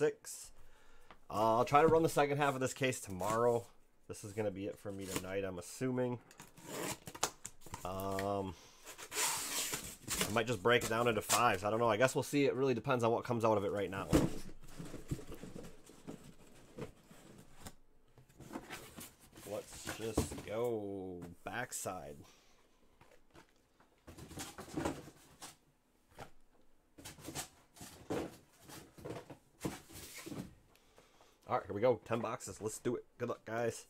6. I'll try to run the second half of this case tomorrow. This is going to be it for me tonight, I'm assuming. I might just break it down into 5s. I don't know. I guess we'll see. It really depends on what comes out of it right now. Let's just go backside. All right, here we go. 10 boxes. Let's do it. Good luck, guys.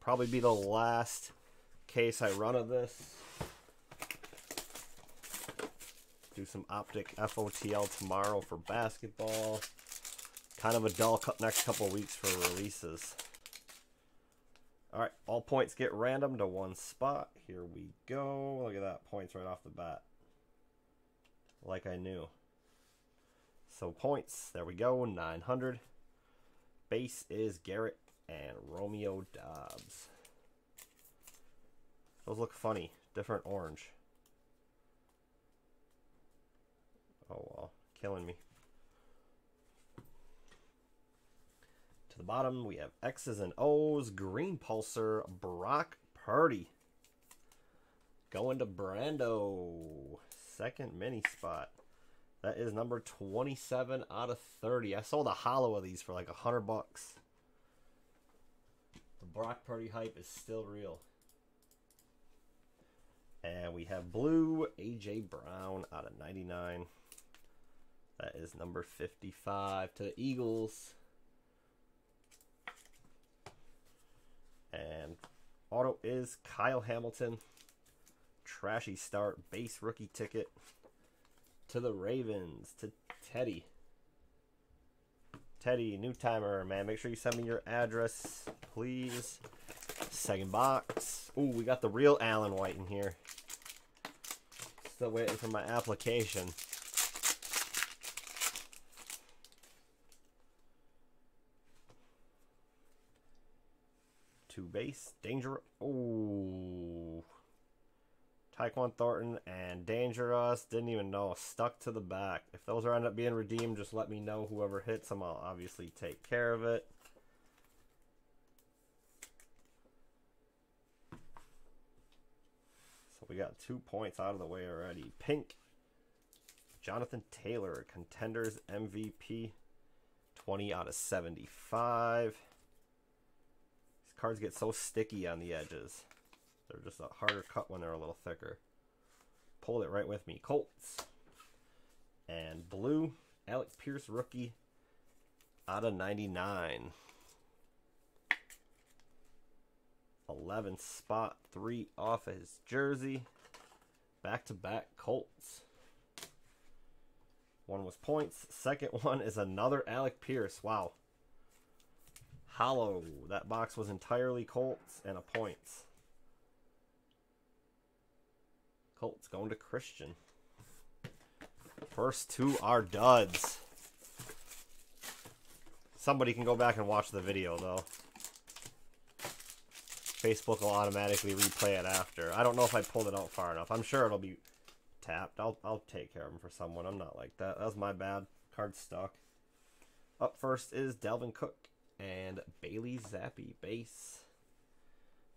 Probably be the last case I run of this. Do some optic FOTL tomorrow for basketball. Kind of a dull next couple weeks for releases. All right, all points get random to one spot. Here we go. Look at that, points right off the bat. Like I knew. So points, there we go, 900. Base is Garrett and Romeo Dobbs. Those look funny, different orange. Oh well, killing me. To the bottom we have X's and O's, green pulsar, Brock Purdy. Going to Brando, second mini spot. That is number 27 out of 30. I sold a hollow of these for like $100. The Brock Purdy hype is still real. And we have blue, AJ Brown out of 99. That is number 55 to the Eagles. And auto is Kyle Hamilton. Trashy start, base rookie ticket to the Ravens, to Teddy. Teddy, new timer, man. Make sure you send me your address, please. Second box. Ooh, we got the real Allen White in here. Still waiting for my application. Two base, dangerous. Ooh. Tyquan Thornton and Dangerous. Didn't even know. Stuck to the back. If those are end up being redeemed, just let me know. Whoever hits them, I'll obviously take care of it. So we got 2 points out of the way already. Pink. Jonathan Taylor, Contenders MVP. 20 out of 75. These cards get so sticky on the edges. They're just a harder cut when they're a little thicker. Pulled it right with me. Colts. And blue, Alec Pierce rookie out of 99. 11 spot, 3 off his jersey. Back-to-back Colts. One was points. Second one is another Alec Pierce. Wow. Hollow. That box was entirely Colts and a points. Colts going to Christian. First 2 are duds. Somebody can go back and watch the video, though. Facebook will automatically replay it after. I don't know if I pulled it out far enough. I'm sure it'll be tapped. I'll take care of them for someone. I'm not like that. That was my bad. Card stuck. Up first is Delvin Cook and Bailey Zappe. Base.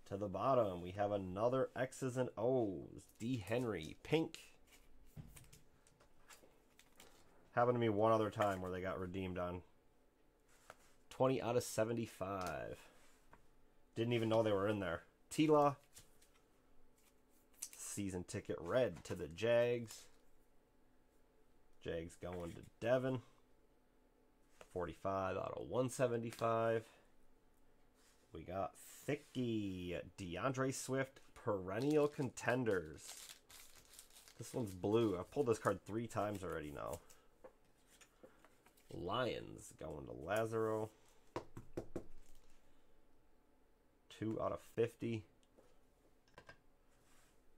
To the bottom, we have another X's and O's. D. Henry, pink. Happened to me one other time where they got redeemed on. 20 out of 75. Didn't even know they were in there. T-Law. Season ticket red to the Jags. Jags going to Devon. 45 out of 175. We got Thicky, DeAndre Swift, perennial contenders. This one's blue. I've pulled this card 3 times already now. Lions going to Lazaro. 2 out of 50.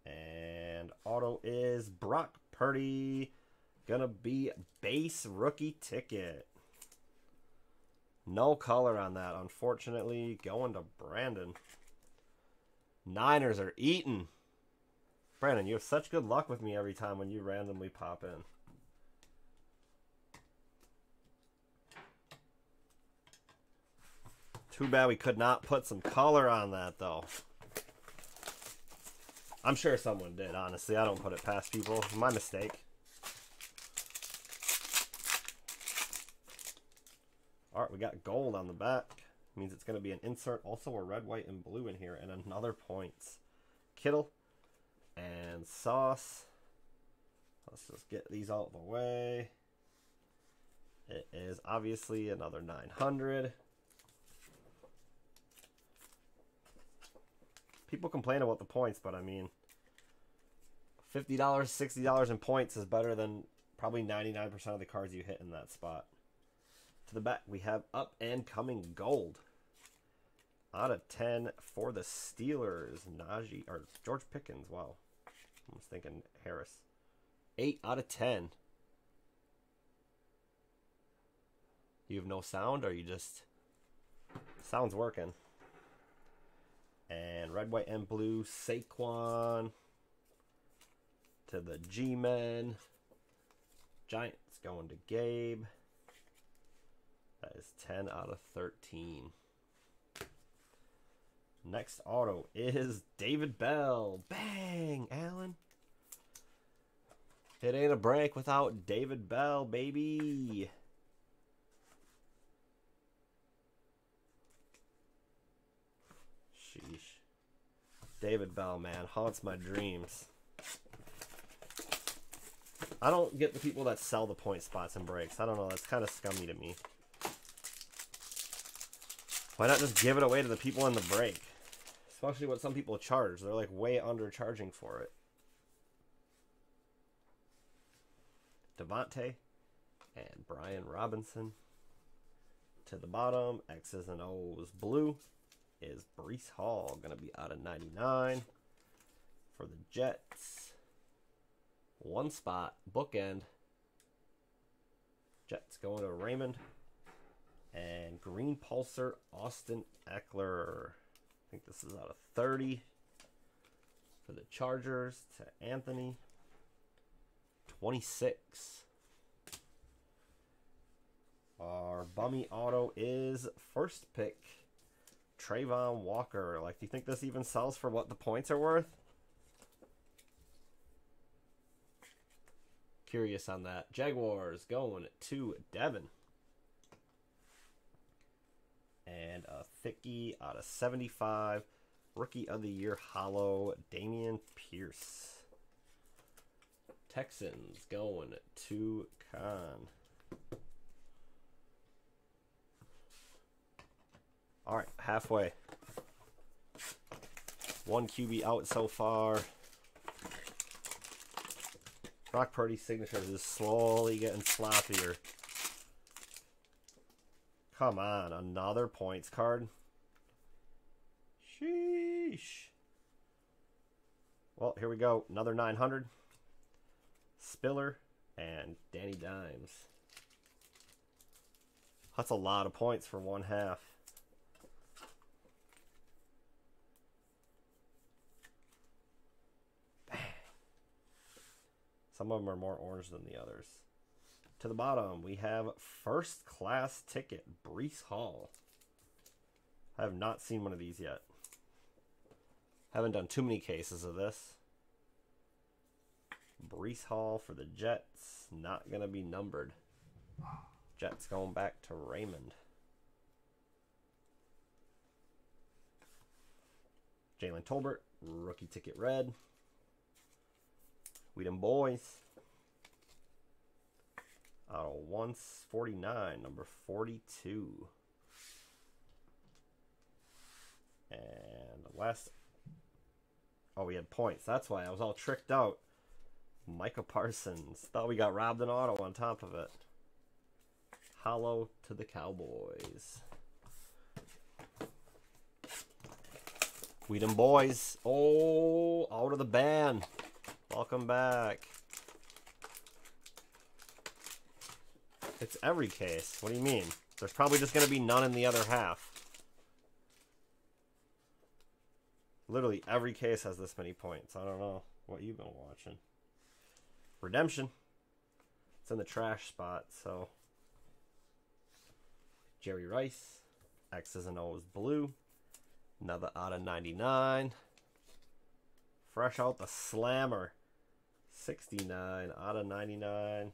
And auto is Brock Purdy. Gonna be base rookie ticket. No color on that, unfortunately. Going to Brandon. Niners are eating. Brandon, you have such good luck with me every time when you randomly pop in. Too bad we could not put some color on that, though. I'm sure someone did, honestly. I don't put it past people. My mistake. All right, we got gold on the back. Means it's going to be an insert. Also a red, white, and blue in here. And another points. Kittle and Sauce. Let's just get these out of the way. It is obviously another 900. People complain about the points, but I mean, $50, $60 in points is better than probably 99% of the cards you hit in that spot. To the back, we have up and coming gold. Out of 10 for the Steelers, Najee, or George Pickens, wow. I was thinking Harris. 8 out of 10. You have no sound, or you just... Sound's working. And red, white, and blue, Saquon to the G-Men. Giants going to Gabe. That is 10 out of 13. Next auto is David Bell. Bang, Allen. It ain't a break without David Bell, baby. Sheesh. David Bell, man, haunts my dreams. I don't get the people that sell the point spots and breaks. I don't know. That's kind of scummy to me. Why not just give it away to the people in the break? Especially what some people charge. They're like way undercharging for it. Devontae and Brian Robinson. To the bottom, X's and O's blue is Breece Hall. Going to be out of 99 for the Jets. One spot, bookend. Jets going to Raymond. And green pulsar, Austin Eckler. I think this is out of 30 for the Chargers to Anthony. 26. Our bummy auto is first pick, Trayvon Walker. Like, do you think this even sells for what the points are worth? Curious on that. Jaguars going to Devon. And a thickie out of 75. Rookie of the Year hollow, Dameon Pierce. Texans going to Con. All right, halfway. One QB out so far. Brock Purdy's signatures is slowly getting sloppier. Come on, another points card. Sheesh. Well, here we go. Another 900. Spiller and Danny Dimes. That's a lot of points for one half. Bang. Some of them are more orange than the others. To the bottom, we have first class ticket, Breece Hall. I have not seen one of these yet. Haven't done too many cases of this. Breece Hall for the Jets. Not going to be numbered. Jets going back to Raymond. Jalen Tolbert, rookie ticket red. We them boys. Out of 149, number 42. And the last... Oh, we had points. That's why I was all tricked out. Micah Parsons. Thought we got robbed an auto on top of it. Hollow to the Cowboys. We them boys. Oh, out of the ban. Welcome back. It's every case. What do you mean? There's probably just going to be none in the other half. Literally every case has this many points. I don't know what you've been watching. Redemption. It's in the trash spot, so. Jerry Rice. X's and O's blue. Another out of 99. Fresh out the slammer. 69 out of 99.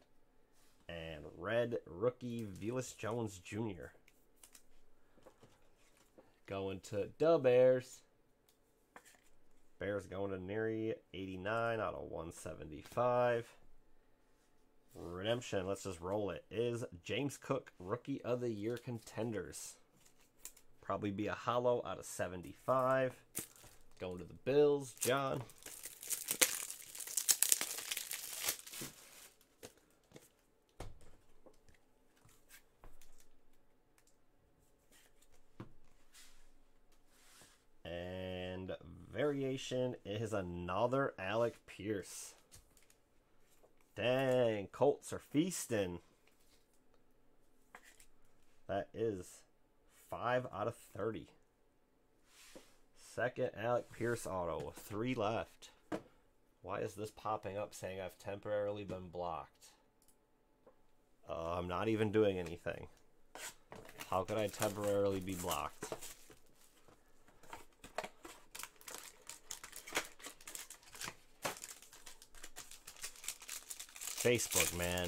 And red rookie Velus Jones Jr. Going to the Bears. Bears going to Neary, 89 out of 175. Redemption, let's just roll it, is James Cook, Rookie of the Year Contenders. Probably be a hollow out of 75. Going to the Bills, John. Variation is another Alec Pierce. Dang, Colts are feasting. That is 5 out of 30. Second Alec Pierce auto, 3 left. Why is this popping up saying I've temporarily been blocked? I'm not even doing anything. How could I temporarily be blocked? Facebook, man.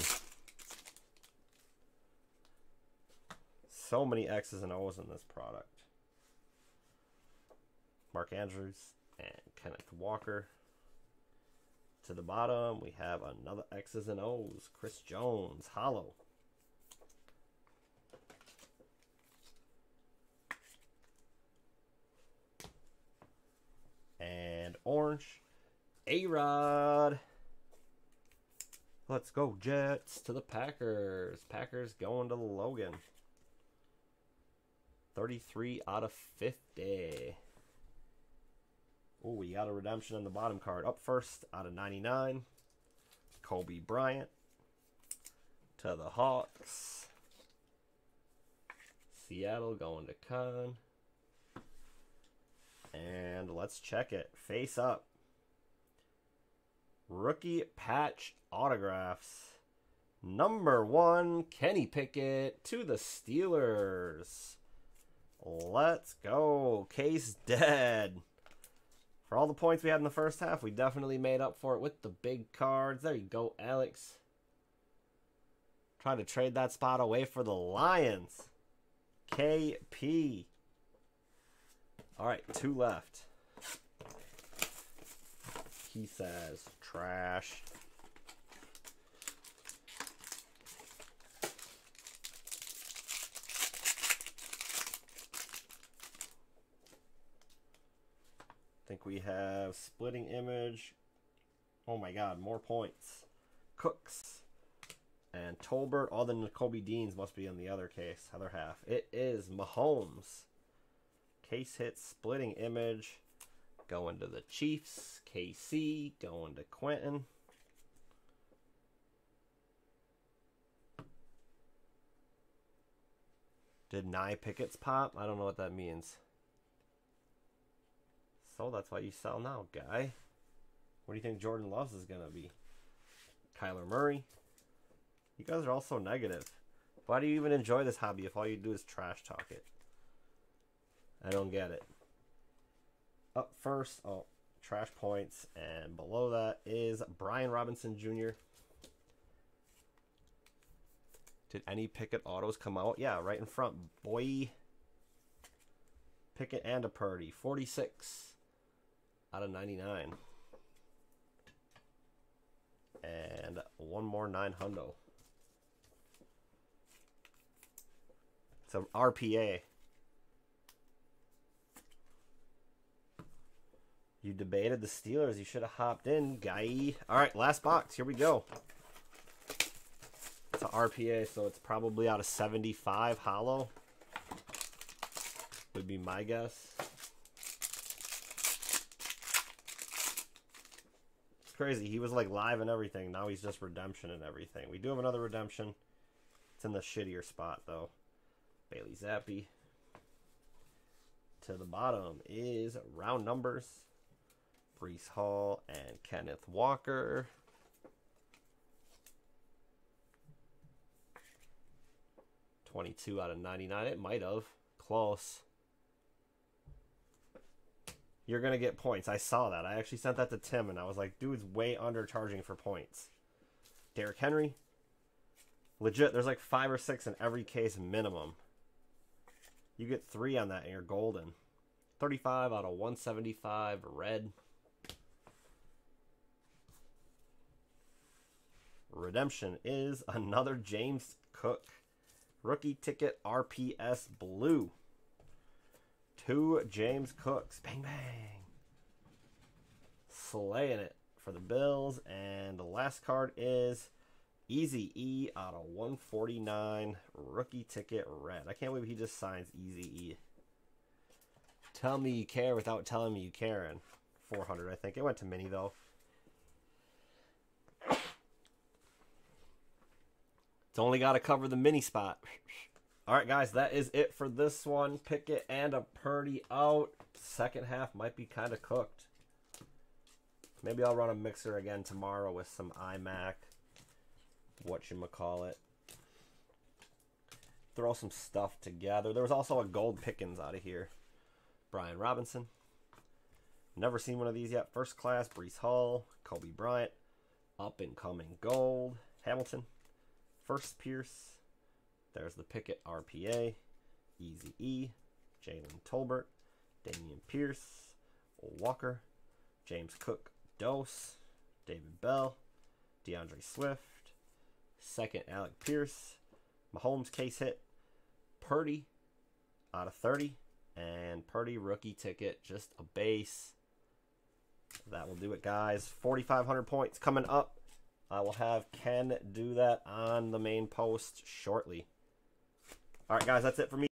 So many X's and O's in this product. Mark Andrews and Kenneth Walker. To the bottom, we have another X's and O's. Chris Jones, hollow. And orange, A-Rod. Let's go, Jets, to the Packers. Packers going to Logan. 33 out of 50. Oh, we got a redemption on the bottom card. Up first, out of 99. Kobe Bryant. To the Hawks. Seattle going to Con. And let's check it. Face up. Rookie patch autographs. #1, Kenny Pickett to the Steelers. Let's go. Case dead. For all the points we had in the first half, we definitely made up for it with the big cards. There you go, Alex. Trying to trade that spot away for the Lions. KP. All right, 2 left. He says trash. I think we have splitting image. Oh my God, more points. Cooks and Tolbert. All the N'Kobe Deans must be on the other case, other half. It is Mahomes. Case hit, splitting image. Going to the Chiefs. KC going to Quentin. Did Nye Pickett's pop? I don't know what that means. So that's why you sell now, guy. What do you think Jordan Love's is going to be? Kyler Murray. You guys are all so negative. Why do you even enjoy this hobby if all you do is trash talk it? I don't get it. Up first, oh, trash points, and below that is Brian Robinson Jr. Did any Pickett autos come out? Yeah, right in front, boy. Pickett and a Purdy, 46 out of 99. And one more 900. It's an RPA. You debated the Steelers. You should have hopped in, guy. All right, last box. Here we go. It's an RPA, so it's probably out of 75 hollow. Would be my guess. It's crazy. He was like live and everything. Now he's just redemption and everything. We do have another redemption. It's in the shittier spot, though. Bailey Zappe. To the bottom is round numbers. Breece Hall and Kenneth Walker. #22 out of 99. It might have. close. You're going to get points. I saw that. I actually sent that to Tim, and I was like, dude's way undercharging for points. Derrick Henry. Legit, there's like 5 or 6 in every case minimum. You get 3 on that, and you're golden. 35 out of 175 red. Redemption is another James Cook. Rookie ticket RPS blue. 2 James Cooks. Bang, bang. Slaying it for the Bills. And the last card is Easy E out of 149. Rookie ticket red. I can't believe he just signs Easy E. Tell me you care without telling me you care. And 400, I think. It went to mini, though. It's only got to cover the mini spot. All right, guys, that is it for this one. Pickett and a Purdy out. Second half might be kind of cooked. Maybe I'll run a mixer again tomorrow with some iMac. Whatchamacallit. Throw some stuff together. There was also a gold Pickens out of here. Brian Robinson. Never seen one of these yet. First class, Breece Hall. Kobe Bryant. Up and coming gold. Hamilton. First Pierce. There's the Pickett RPA, Easy E, Jalen Tolbert, Dameon Pierce, Walker, James Cook, Dose, David Bell, DeAndre Swift, second Alec Pierce, Mahomes case hit, Purdy out of 30, and Purdy rookie ticket, just a base. That will do it, guys. 4,500 points coming up. I will have Ken do that on the main post shortly. All right, guys, that's it for me.